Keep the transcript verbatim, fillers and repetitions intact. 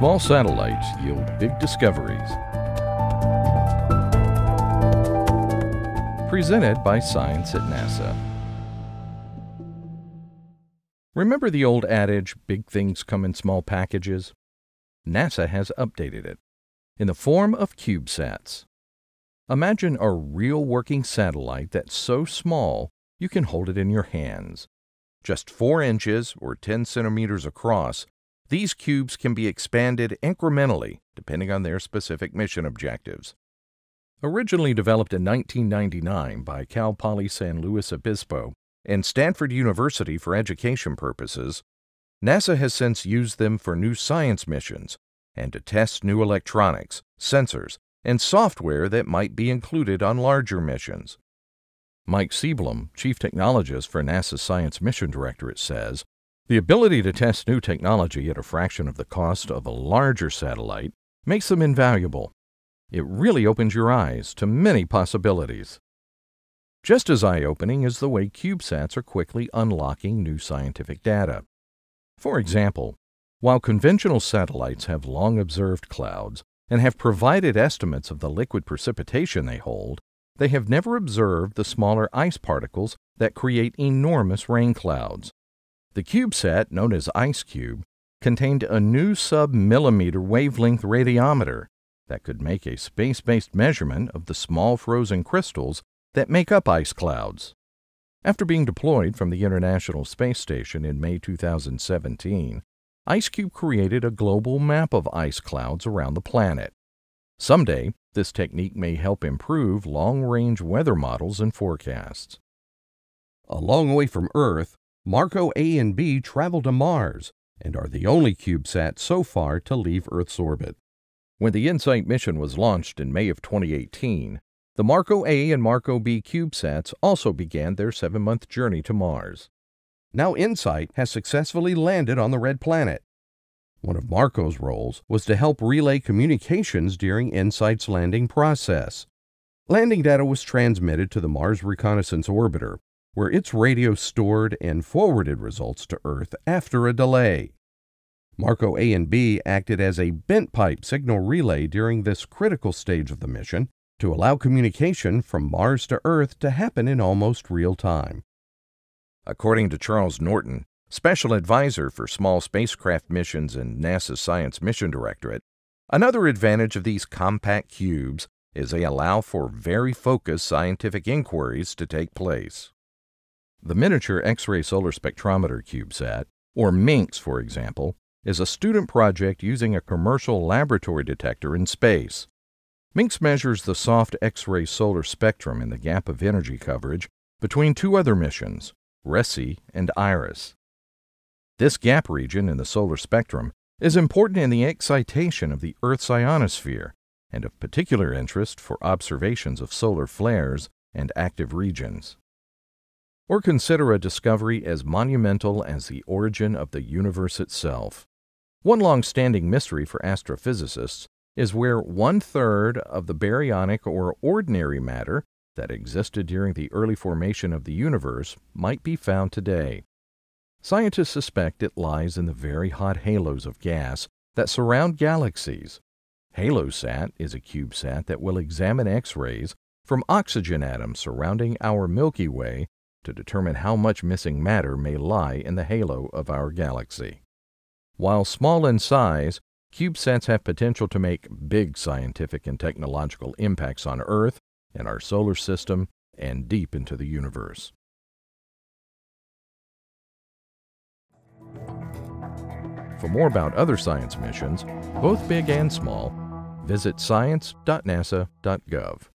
small satellites yield big discoveries. Presented by Science at NASA. Remember the old adage, big things come in small packages? NASA has updated it in the form of CubeSats. Imagine a real working satellite that's so small you can hold it in your hands. Just four inches or ten centimeters across, these cubes can be expanded incrementally depending on their specific mission objectives. Originally developed in nineteen ninety-nine by Cal Poly San Luis Obispo and Stanford University for education purposes, NASA has since used them for new science missions and to test new electronics, sensors, and software that might be included on larger missions. Mike Siebelum, Chief Technologist for NASA's Science Mission Directorate, says, "The ability to test new technology at a fraction of the cost of a larger satellite makes them invaluable. It really opens your eyes to many possibilities." Just as eye-opening is the way CubeSats are quickly unlocking new scientific data. For example, while conventional satellites have long observed clouds and have provided estimates of the liquid precipitation they hold, they have never observed the smaller ice particles that create enormous rain clouds. The CubeSat, known as IceCube, contained a new sub-millimeter wavelength radiometer that could make a space-based measurement of the small frozen crystals that make up ice clouds. After being deployed from the International Space Station in May two thousand seventeen, IceCube created a global map of ice clouds around the planet. Someday, this technique may help improve long-range weather models and forecasts. A long way from Earth, Marco A and B travel to Mars and are the only CubeSats so far to leave Earth's orbit. When the InSight mission was launched in May of twenty eighteen, the Marco A and Marco B CubeSats also began their seven-month journey to Mars. Now InSight has successfully landed on the Red Planet. One of Marco's roles was to help relay communications during InSight's landing process. Landing data was transmitted to the Mars Reconnaissance Orbiter, where its radio stored and forwarded results to Earth after a delay. Marco A and B acted as a bent-pipe signal relay during this critical stage of the mission, to allow communication from Mars to Earth to happen in almost real time. According to Charles Norton, Special Advisor for Small Spacecraft Missions in NASA's Science Mission Directorate, another advantage of these compact cubes is they allow for very focused scientific inquiries to take place. The miniature X-ray solar spectrometer CubeSat, or MINX for example, is a student project using a commercial laboratory detector in space. MINX measures the soft X-ray solar spectrum in the gap of energy coverage between two other missions, RESSI and IRIS. This gap region in the solar spectrum is important in the excitation of the Earth's ionosphere and of particular interest for observations of solar flares and active regions. Or consider a discovery as monumental as the origin of the universe itself. One long-standing mystery for astrophysicists is where one-third of the baryonic or ordinary matter that existed during the early formation of the universe might be found today. Scientists suspect it lies in the very hot halos of gas that surround galaxies. HaloSat is a CubeSat that will examine X-rays from oxygen atoms surrounding our Milky Way to determine how much missing matter may lie in the halo of our galaxy. While small in size, CubeSats have potential to make big scientific and technological impacts on Earth and our solar system and deep into the universe. For more about other science missions, both big and small, visit science dot nasa dot gov.